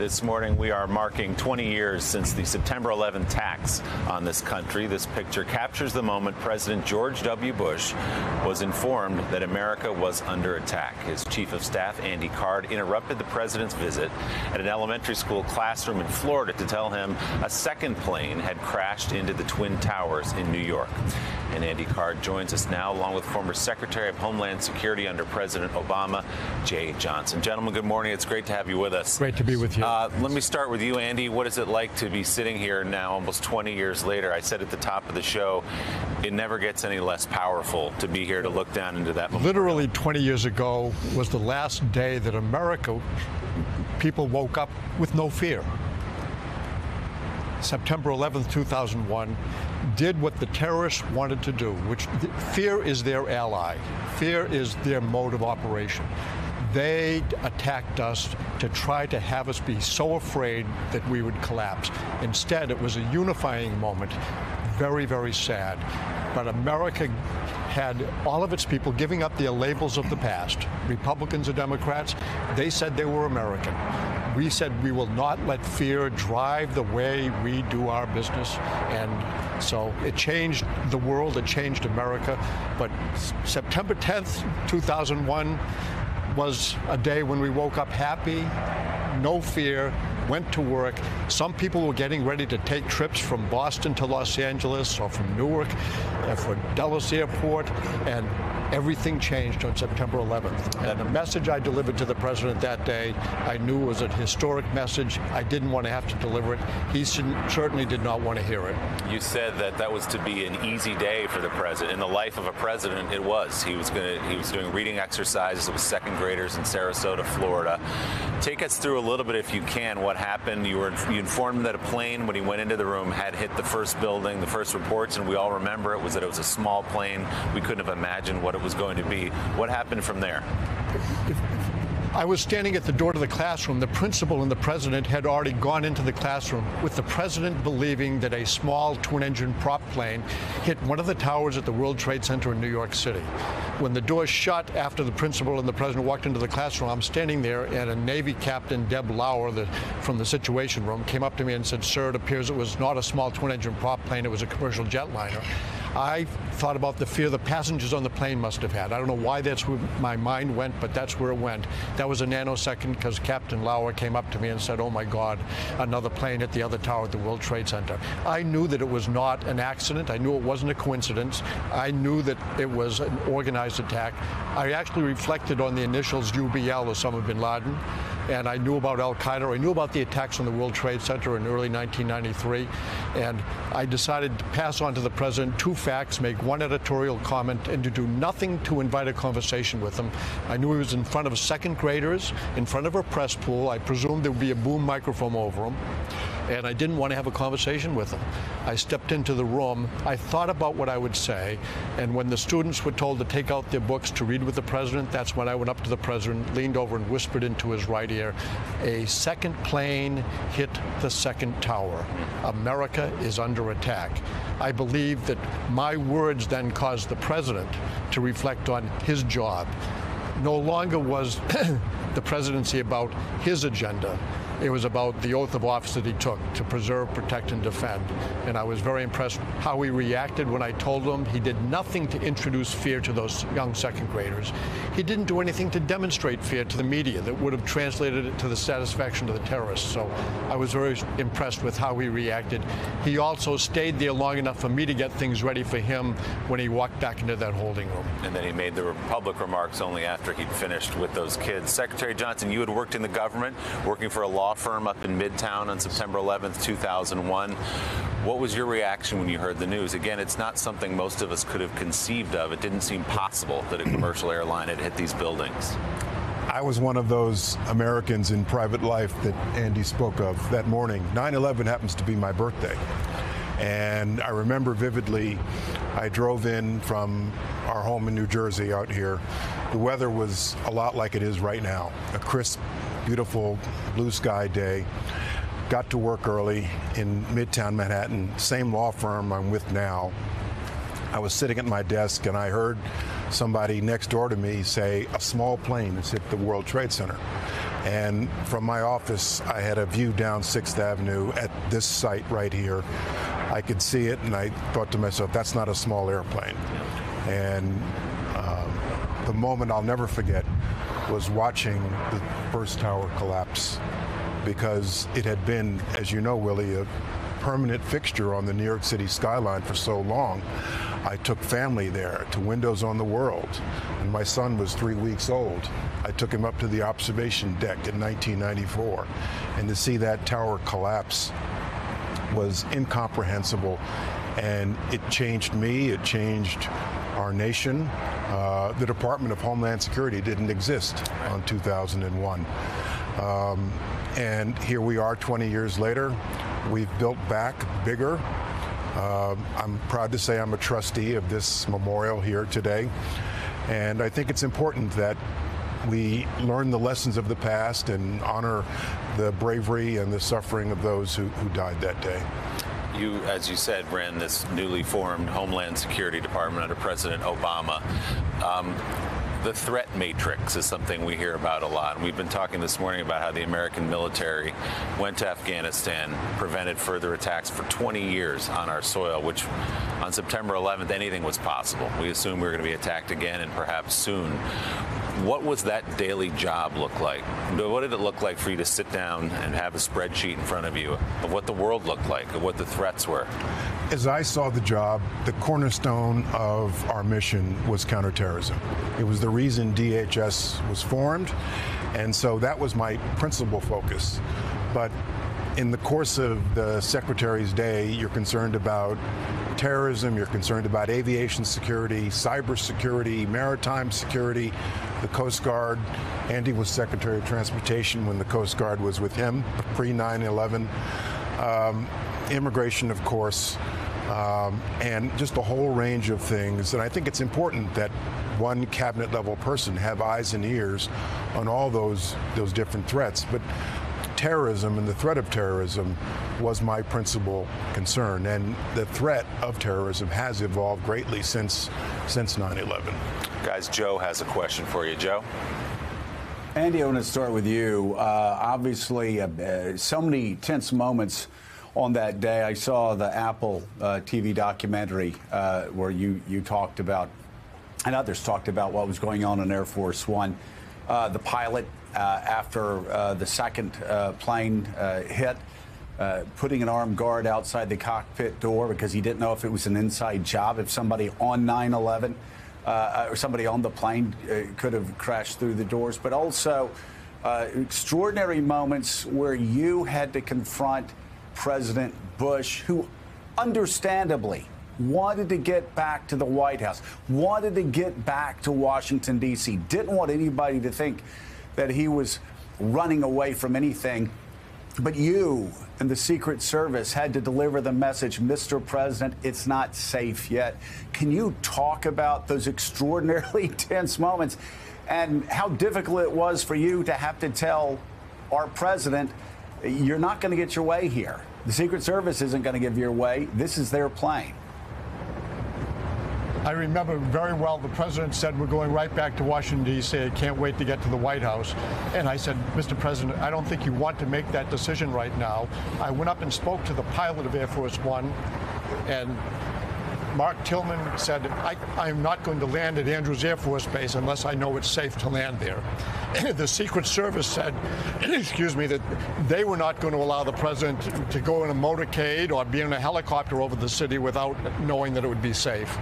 This morning, we are marking 20 years since the September 11 attacks on this country. This picture captures the moment President George W. Bush was informed that America was under attack. His chief of staff, Andy Card, interrupted the president's visit at an elementary school classroom in Florida to tell him a second plane had crashed into the Twin Towers in New York. And Andy Card joins us now, along with former Secretary of Homeland Security under President Obama, Jeh Johnson. Gentlemen, good morning. It's great to have you with us. Great to be with you. Let me start with you, Andy. What is it like to be sitting here now, almost 20 years later? I said at the top of the show, it never gets any less powerful to be here to look down into that moment. Literally 20 years ago was the last day that America people woke up with no fear. September 11th, 2001, did what the terrorists wanted to do, which fear is their ally. Fear is their mode of operation. They attacked us to try to have us be so afraid that we would collapse. Instead, it was a unifying moment. Very, very sad. But America had all of its people giving up their labels of the past. Republicans or Democrats, they said they were American. We said we will not let fear drive the way we do our business. And so it changed the world, it changed America. But September 10th, 2001 was a day when we woke up happy, no fear, went to work. Some people were getting ready to take trips from Boston to Los Angeles or from Newark or from Dulles Airport, and everything changed on September 11th. And the message I delivered to the president that day, I knew was a historic message. I didn't want to have to deliver it. He certainly did not want to hear it. You said that that was to be an easy day for the president. In the life of a president, it was. He was doing reading exercises with second graders in Sarasota, Florida. Take us through a little bit, if you can, what happened. You informed him that a plane, when he went into the room, had hit the first building. The first reports, and we all remember it, was that it was a small plane. We couldn't have imagined what it was going to be. What happened from there? I was standing at the door to the classroom. The principal and the president had already gone into the classroom, with the president believing that a small twin-engine prop plane hit one of the towers at the World Trade Center in New York City. When the door shut after the principal and the president walked into the classroom, I'm standing there, and a Navy captain, Deb Lauer, from the Situation Room, came up to me and said, "Sir, it appears it was not a small twin-engine prop plane, it was a commercial jetliner." I thought about the fear the passengers on the plane must have had. I don't know why that's where my mind went, but that's where it went. That was a nanosecond, because Captain Lauer came up to me and said, "Oh my God, another plane at the other tower at the World Trade Center." I knew that it was not an accident. I knew it wasn't a coincidence. I knew that it was an organized attack. I actually reflected on the initials UBL, Osama bin Laden, and I knew about Al-Qaeda. I knew about the attacks on the World Trade Center in early 1993, and I decided to pass on to the president two facts, make one editorial comment, and to do nothing to invite a conversation with him. I knew he was in front of second graders, in front of a press pool. I presumed there would be a boom microphone over him, and I didn't want to have a conversation with him. I stepped into the room. I thought about what I would say, and when the students were told to take out their books to read with the president, that's when I went up to the president, leaned over, and whispered into his right ear, "A second plane hit the second tower. America is under attack." I believe that my words then caused the president to reflect on his job. No longer was the presidency about his agenda. It was about the oath of office that he took to preserve, protect, and defend. And I was very impressed how he reacted when I told him he did nothing to introduce fear to those young second graders. He didn't do anything to demonstrate fear to the media that would have translated it to the satisfaction of the terrorists. So I was very impressed with how he reacted. He also stayed there long enough for me to get things ready for him when he walked back into that holding room. And then he made the public remarks only after he'd finished with those kids. Secretary Johnson, you had worked in the government, working for a law firm up in Midtown on September 11th, 2001. What was your reaction when you heard the news? Again, it's not something most of us could have conceived of. It didn't seem possible that a commercial airline had hit these buildings. I was one of those Americans in private life that Andy spoke of that morning. 9/11 happens to be my birthday. And I remember vividly, I drove in from our home in New Jersey out here. The weather was a lot like it is right now, a crisp, beautiful blue sky day. Got to work early in Midtown Manhattan, same law firm I'm with now. I was sitting at my desk and I heard somebody next door to me say, "A small plane has hit the World Trade Center." And from my office, I had a view down 6th Avenue at this site right here. I could see it, and I thought to myself, that's not a small airplane. And the moment I'll never forget was watching the first tower collapse, because it had been, as you know, Willie, a permanent fixture on the New York City skyline for so long. I took family there to Windows on the World, and my son was 3 weeks old. I took him up to the observation deck in 1994, and to see that tower collapse was incomprehensible, and it changed me, it changed our nation. The Department of Homeland Security didn't exist on 2001. And here we are 20 years later. We've built back bigger. I'm proud to say I'm a trustee of this memorial here today. And I think it's important that we learn the lessons of the past and honor the bravery and the suffering of those who died that day. You, as you said, ran this newly formed Homeland Security Department under President Obama. The threat matrix is something we hear about a lot. We've been talking this morning about how the American military went to Afghanistan, prevented further attacks for 20 years on our soil, which on September 11th, anything was possible. We assumed we were going to be attacked again and perhaps soon. What was that daily job look like? What did it look like for you to sit down and have a spreadsheet in front of you of what the world looked like, of what the threats were? As I saw the job, the cornerstone of our mission was counterterrorism. It was the reason DHS was formed, and so that was my principal focus. But in the course of the Secretary's day, you're concerned about terrorism, you're concerned about aviation security, cybersecurity, maritime security, the Coast Guard. Andy was Secretary of Transportation when the Coast Guard was with him, pre-9/11. Immigration, of course, and just a whole range of things. And I think it's important that one cabinet-level person have eyes and ears on all those different threats. But terrorism and the threat of terrorism was my principal concern, and the threat of terrorism has evolved greatly since 9/11. Guys, Joe has a question for you. Joe? Andy, I want to start with you. Obviously, so many tense moments on that day. I saw the Apple TV documentary where you talked about, and others talked about, what was going on in Air Force One. The pilot, after the second plane hit, putting an armed guard outside the cockpit door because he didn't know if it was an inside job, if somebody on 9/11 or somebody on the plane could have crashed through the doors. But also extraordinary moments where you had to confront President Bush, who understandably wanted to get back to the White House, wanted to get back to Washington, D.C., didn't want anybody to think that he was running away from anything. But you and the Secret Service had to deliver the message, Mr. President, it's not safe yet. Can you talk about those extraordinarily tense moments and how difficult it was for you to have to tell our president, you're not going to get your way here. The Secret Service isn't going to give your way. This is their plane. I remember very well the president said, we're going right back to Washington, D.C. I can't wait to get to the White House. And I said, Mr. President, I don't think you want to make that decision right now. I went up and spoke to the pilot of Air Force One, and Mark Tillman said, I'm not going to land at Andrews Air Force Base unless I know it's safe to land there. The Secret Service said, excuse me, that they were not going to allow the president to go in a motorcade or be in a helicopter over the city without knowing that it would be safe.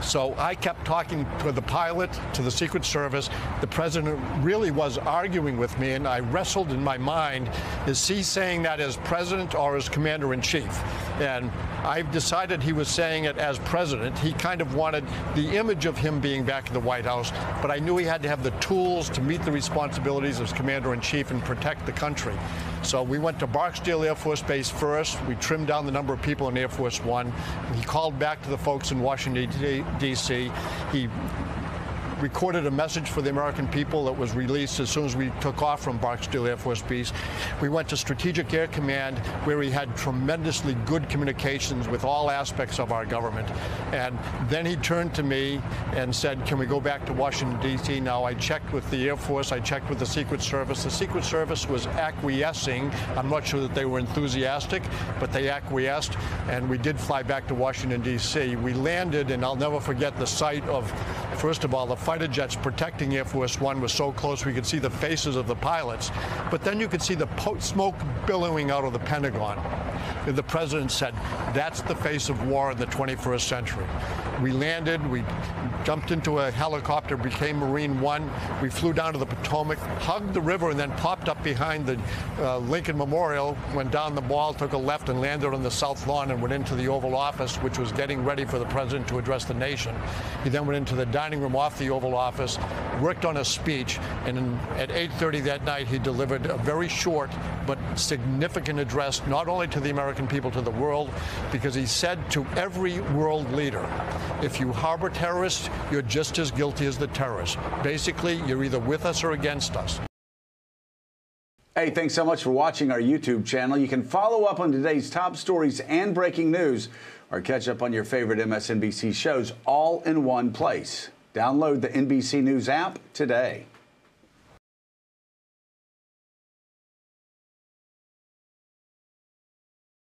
So I kept talking to the pilot, to the Secret Service. The president really was arguing with me, and I wrestled in my mind, is he saying that as president or as commander-in-chief? And I've decided he was saying it as president. He kind of wanted the image of him being back at the White House, but I knew he had to have the tools to meet the responsibilities as commander-in-chief and protect the country. So we went to Barksdale Air Force Base first. We trimmed down the number of people in Air Force One. He called back to the folks in Washington, D.C. He recorded a message for the American people that was released as soon as we took off from Barksdale Air Force Base. We went to Strategic Air Command, where we had tremendously good communications with all aspects of our government. And then he turned to me and said, can we go back to Washington, D.C. now? I checked with the Air Force. I checked with the Secret Service. The Secret Service was acquiescing. I'm not sure that they were enthusiastic, but they acquiesced, and we did fly back to Washington, D.C. We landed, and I'll never forget the sight of, first of all, the fighter jets protecting Air Force One was so close we could see the faces of the pilots, but then you could see the smoke billowing out of the Pentagon. And the president said, that's the face of war in the 21st century. We landed, we jumped into a helicopter, became Marine One. We flew down to the Potomac, hugged the river, and then popped up behind the Lincoln Memorial, went down the mall, took a left, and landed on the South Lawn and went into the Oval Office, which was getting ready for the president to address the nation. He then went into the dining room off the Oval Office, worked on a speech, and at 8:30 that night, he delivered a very short but significant address, not only to the American people, to the world, because he said to every world leader, if you harbor terrorists, you're just as guilty as the terrorists. Basically, you're either with us or against us. Hey, thanks so much for watching our YouTube channel. You can follow up on today's top stories and breaking news, or catch up on your favorite MSNBC shows all in one place. Download the NBC News app today.